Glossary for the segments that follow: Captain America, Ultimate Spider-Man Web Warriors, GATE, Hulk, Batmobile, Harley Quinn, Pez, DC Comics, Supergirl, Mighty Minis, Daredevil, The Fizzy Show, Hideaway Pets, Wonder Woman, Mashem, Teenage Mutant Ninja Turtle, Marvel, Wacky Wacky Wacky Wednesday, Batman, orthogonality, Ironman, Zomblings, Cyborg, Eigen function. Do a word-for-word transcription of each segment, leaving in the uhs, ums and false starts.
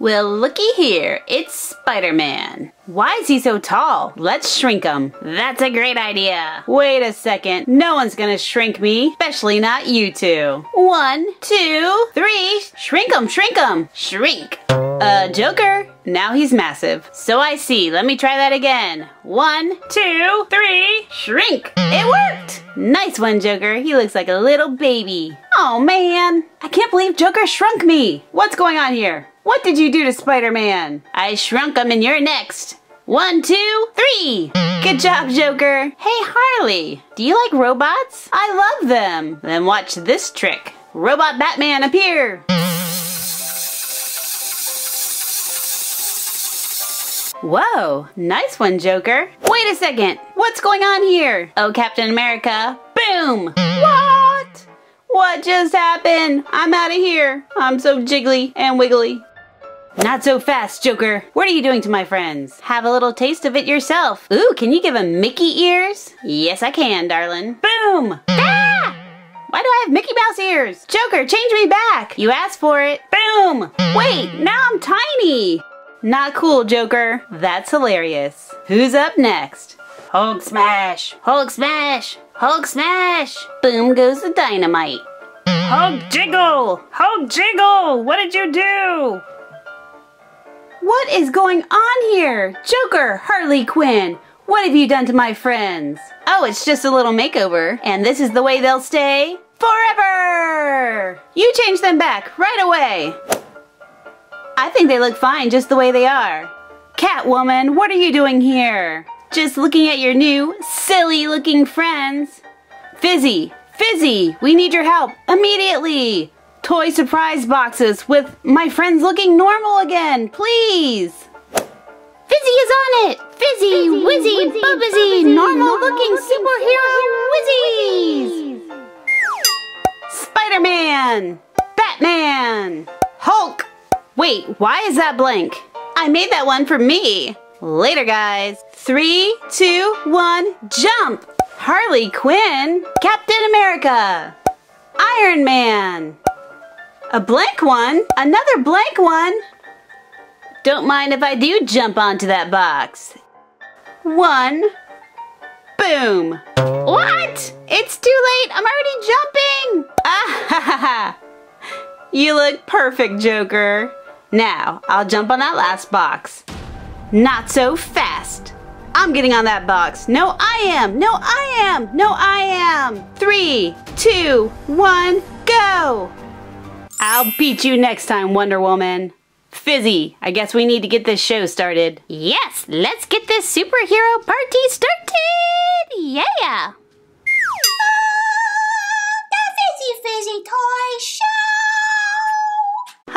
Well, looky here, it's Spider-Man. Why is he so tall? Let's shrink him. That's a great idea. Wait a second, no one's gonna shrink me, especially not you two. One, two, three, shrink him, shrink him, shrink. Uh, Joker, now he's massive. So I see, let me try that again. One, two, three, shrink. It worked! Nice one, Joker, he looks like a little baby. Oh man, I can't believe Joker shrunk me. What's going on here? What did you do to Spider-Man? I shrunk him and you're next. One, two, three! Good job, Joker! Hey, Harley, do you like robots? I love them! Then watch this trick. Robot Batman, appear! Whoa, nice one, Joker. Wait a second, what's going on here? Oh, Captain America, boom! What? What just happened? I'm out of here. I'm so jiggly and wiggly. Not so fast, Joker. What are you doing to my friends? Have a little taste of it yourself. Ooh, can you give him Mickey ears? Yes, I can, darling. Boom! Ah! Why do I have Mickey Mouse ears? Joker, change me back. You asked for it. Boom! Wait, now I'm tiny. Not cool, Joker. That's hilarious. Who's up next? Hulk smash! Hulk smash! Hulk smash! Boom goes the dynamite. Hulk jiggle! Hulk jiggle! What did you do? What is going on here? Joker, Harley Quinn, what have you done to my friends? Oh, it's just a little makeover, and this is the way they'll stay forever! You change them back right away. I think they look fine just the way they are. Catwoman, what are you doing here? Just looking at your new, silly-looking friends. Fizzy, Fizzy, we need your help immediately! Toy surprise boxes with my friends looking normal again, please! Fizzy is on it! Fizzy, Fizzy Wizzy, Wizzy Bubizzy, normal-looking normal superhero Wizzies! Wizzies. Spider-Man! Batman! Hulk! Wait, why is that blank? I made that one for me! Later, guys! Three, two, one, jump! Harley Quinn! Captain America! Iron Man! A blank one? Another blank one? Don't mind if I do jump onto that box. One. Boom. What? It's too late. I'm already jumping. Ah, ha, ha, ha. You look perfect, Joker. Now, I'll jump on that last box. Not so fast. I'm getting on that box. No, I am. No, I am. No, I am. Three, two, one, go. I'll beat you next time, Wonder Woman. Fizzy, I guess we need to get this show started. Yes, let's get this superhero party started! Yeah! Oh, the Fizzy Fizzy Toy Show!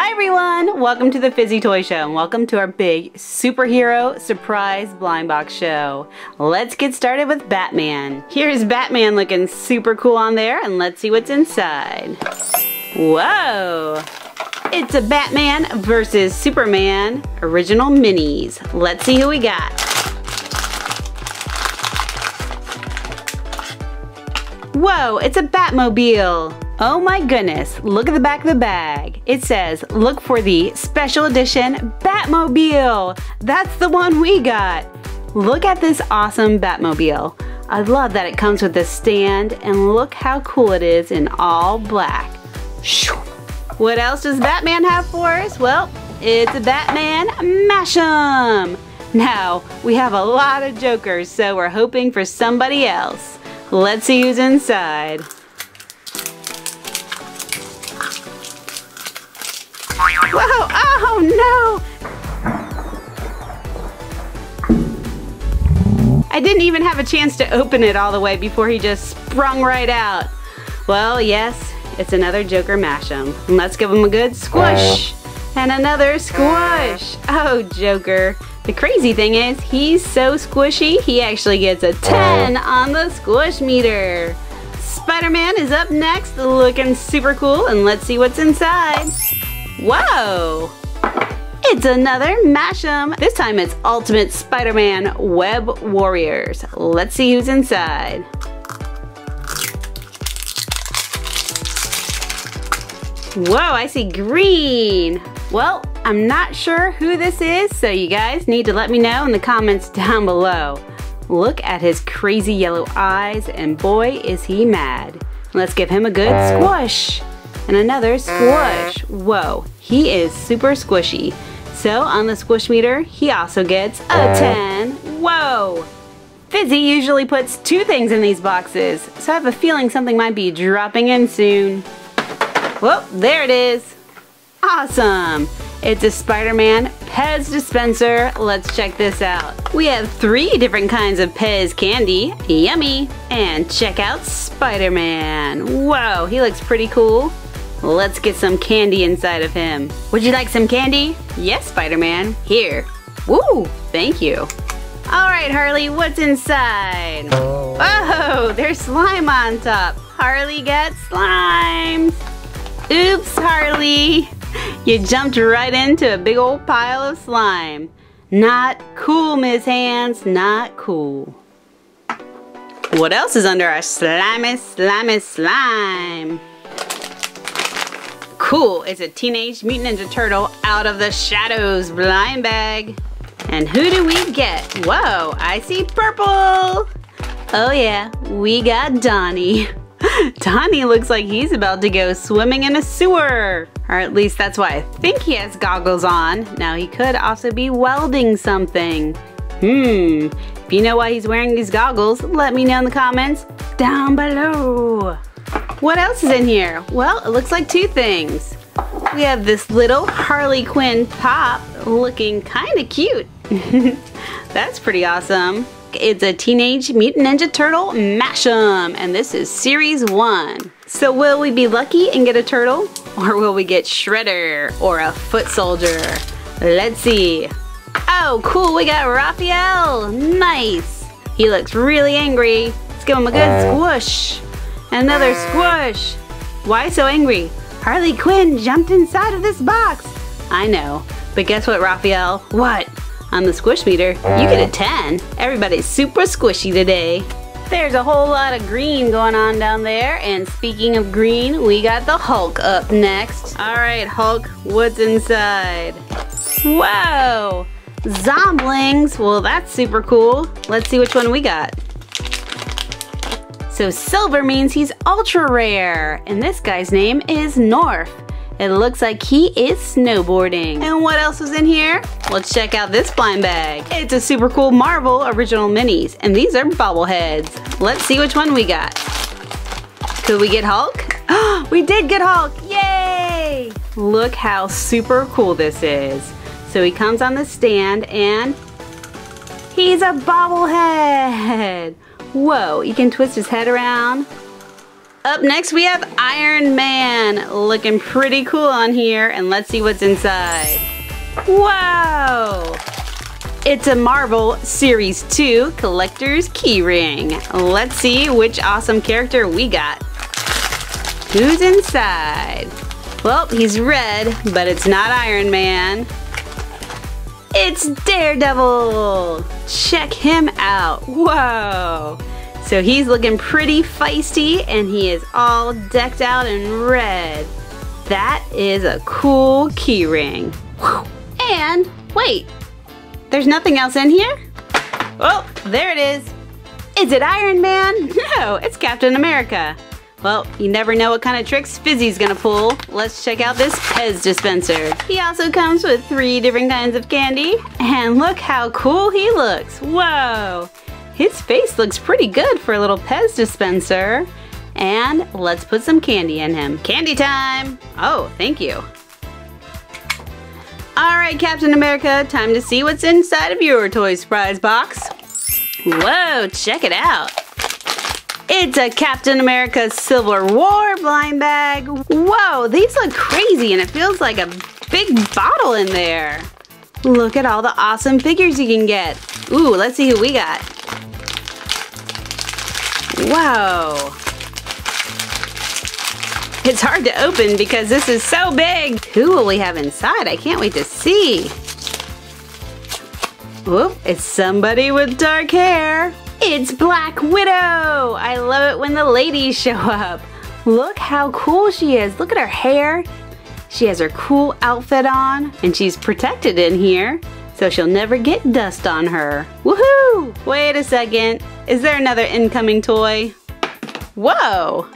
Hi everyone, welcome to the Fizzy Toy Show and welcome to our big superhero surprise blind box show. Let's get started with Batman. Here's Batman looking super cool on there and let's see what's inside. Whoa! It's a Batman versus Superman original minis. Let's see who we got. Whoa, it's a Batmobile. Oh my goodness, look at the back of the bag. It says, look for the special edition Batmobile. That's the one we got. Look at this awesome Batmobile. I love that it comes with a stand and look how cool it is in all black. What else does Batman have for us? Well, it's a Batman Mashem! Now, we have a lot of Jokers, so we're hoping for somebody else. Let's see who's inside. Whoa! Oh no! I didn't even have a chance to open it all the way before he just sprung right out. Well, yes. It's another Joker Mashem. Let's give him a good squish. And another squish. Oh, Joker. The crazy thing is, he's so squishy, he actually gets a ten on the squish meter. Spider-Man is up next, looking super cool, and let's see what's inside. Whoa! It's another Mashem. This time it's Ultimate Spider-Man Web Warriors. Let's see who's inside. Whoa, I see green. Well, I'm not sure who this is, so you guys need to let me know in the comments down below. Look at his crazy yellow eyes, and boy is he mad. Let's give him a good squish. And another squish. Whoa, he is super squishy. So on the squish meter, he also gets a ten. Whoa! Fizzy usually puts two things in these boxes, so I have a feeling something might be dropping in soon. Whoa, there it is. Awesome! It's a Spider-Man Pez dispenser. Let's check this out. We have three different kinds of Pez candy. Yummy! And check out Spider-Man. Whoa, he looks pretty cool. Let's get some candy inside of him. Would you like some candy? Yes, Spider-Man. Here. Woo! Thank you. Alright, Harley, what's inside? Oh, there's slime on top. Harley got slimes. Oops, Harley. You jumped right into a big old pile of slime. Not cool, Miz Hands, not cool. What else is under our slimy, slimy slime? Cool, it's a Teenage Mutant Ninja Turtle Out of the Shadows blind bag. And who do we get? Whoa, I see purple! Oh yeah, we got Donnie. Donnie looks like he's about to go swimming in a sewer. Or at least that's why I think he has goggles on. Now he could also be welding something. Hmm, if you know why he's wearing these goggles, let me know in the comments down below. What else is in here? Well, it looks like two things. We have this little Harley Quinn pop looking kind of cute. That's pretty awesome. It's a Teenage Mutant Ninja Turtle Mashem, and this is Series one. So will we be lucky and get a turtle? Or will we get Shredder or a foot soldier? Let's see. Oh, cool, we got Raphael. Nice. He looks really angry. Let's give him a good squish. Another squish. Why so angry? Harley Quinn jumped inside of this box. I know, but guess what, Raphael? What? On the squish meter, you get a ten. Everybody's super squishy today. There's a whole lot of green going on down there, and speaking of green, we got the Hulk up next. All right, Hulk, what's inside? Whoa, Zomblings. Well, that's super cool. Let's see which one we got. So silver means he's ultra rare, and this guy's name is North. It looks like he is snowboarding. And what else was in here? Let's check out this blind bag. It's a super cool Marvel original minis, and these are bobbleheads. Let's see which one we got. Could we get Hulk? We did get Hulk, yay! Look how super cool this is. So he comes on the stand and he's a bobblehead. Whoa, you can twist his head around. Up next we have Ironman, looking pretty cool on here, and let's see what's inside. Whoa! It's a Marvel Series two Collector's Keyring. Let's see which awesome character we got. Who's inside? Well, he's red, but it's not Iron Man. It's Daredevil! Check him out. Whoa! So he's looking pretty feisty, and he is all decked out in red. That is a cool key ring. And wait, there's nothing else in here? Oh, there it is. Is it Iron Man? No, it's Captain America. Well, you never know what kind of tricks Fizzy's gonna pull. Let's check out this Pez dispenser. He also comes with three different kinds of candy. And look how cool he looks. Whoa! His face looks pretty good for a little Pez dispenser. And let's put some candy in him. Candy time! Oh, thank you. Alright, Captain America, time to see what's inside of your toy surprise box. Whoa, check it out. It's a Captain America Civil War blind bag. Whoa, these look crazy, and it feels like a big bottle in there. Look at all the awesome figures you can get. Ooh, let's see who we got. Whoa. It's hard to open because this is so big. Who will we have inside? I can't wait to see. Whoop, it's somebody with dark hair. It's Black Widow! I love it when the ladies show up. Look how cool she is. Look at her hair. She has her cool outfit on, and she's protected in here, so she'll never get dust on her. Woohoo! Wait a second. Is there another incoming toy? Whoa!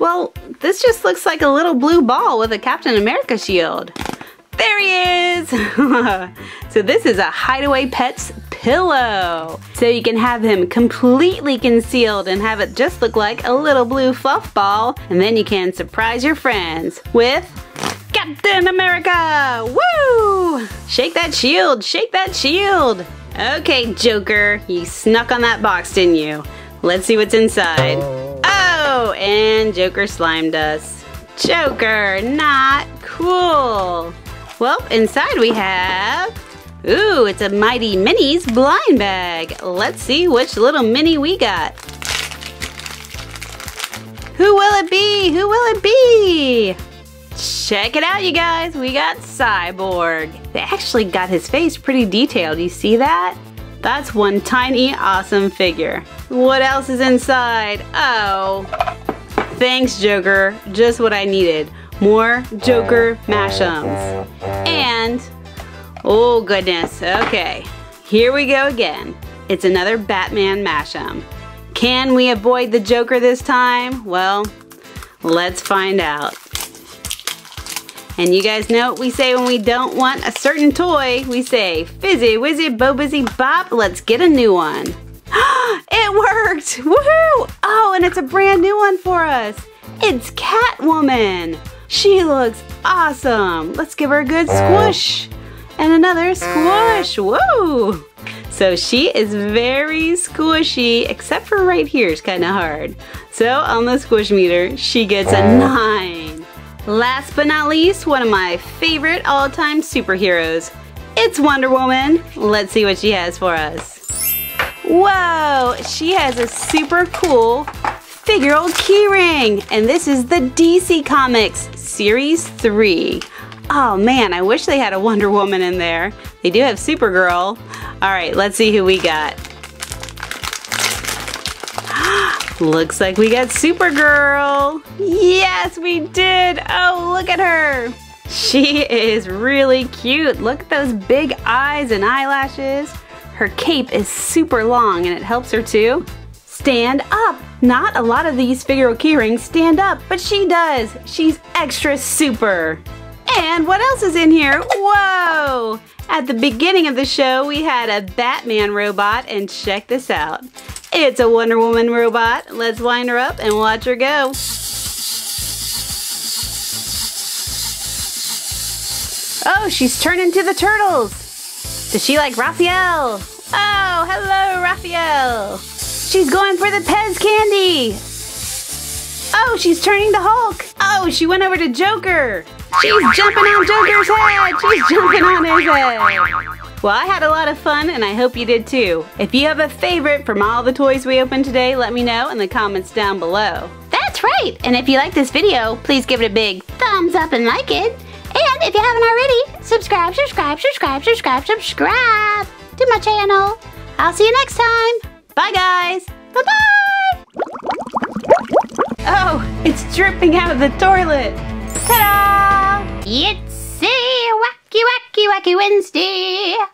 Well, this just looks like a little blue ball with a Captain America shield. There he is! So this is a Hideaway Pets pillow. So you can have him completely concealed and have it just look like a little blue fluff ball. And then you can surprise your friends with Captain America! Woo! Shake that shield! Shake that shield! Okay, Joker, you snuck on that box, didn't you? Let's see what's inside. Oh, and Joker slimed us. Joker, not cool. Well, inside we have, ooh, it's a Mighty Minis blind bag. Let's see which little mini we got. Who will it be? Who will it be? Check it out, you guys. We got Cyborg. They actually got his face pretty detailed. You see that? That's one tiny, awesome figure. What else is inside? Oh, thanks, Joker. Just what I needed. More Joker mashups. And, oh goodness, okay. Here we go again. It's another Batman mashup. Can we avoid the Joker this time? Well, let's find out. And you guys know what we say when we don't want a certain toy. We say, fizzy, wizzy, bo bizzy, bop, let's get a new one. It worked, woohoo! Oh, and it's a brand new one for us. It's Catwoman. She looks awesome. Let's give her a good squish. And another squish. Whoa! So she is very squishy, except for right here is kind of hard. So on the squish meter, she gets a nine. Last but not least, one of my favorite all-time superheroes. It's Wonder Woman. Let's see what she has for us. Whoa! She has a super cool figure-old keyring, and this is the D C Comics Series three. Oh man, I wish they had a Wonder Woman in there. They do have Supergirl. Alright, let's see who we got. Looks like we got Supergirl. Yes, we did! Oh, look at her! She is really cute. Look at those big eyes and eyelashes. Her cape is super long and it helps her too. Stand up! Not a lot of these figural key rings stand up, but she does! She's extra super! And what else is in here? Whoa! At the beginning of the show, we had a Batman robot, and check this out. It's a Wonder Woman robot. Let's wind her up and watch her go. Oh, she's turning to the turtles! Does she like Raphael? Oh, hello, Raphael! She's going for the Pez candy! Oh, she's turning to Hulk! Oh, she went over to Joker! She's jumping on Joker's head! She's jumping on his head! Well, I had a lot of fun, and I hope you did too. If you have a favorite from all the toys we opened today, let me know in the comments down below. That's right! And if you like this video, please give it a big thumbs up and like it. And if you haven't already, subscribe, subscribe, subscribe, subscribe, subscribe to my channel. I'll see you next time! Bye guys! Bye-bye! Oh, it's dripping out of the toilet! Ta-da! It's a Wacky Wacky Wacky Wednesday!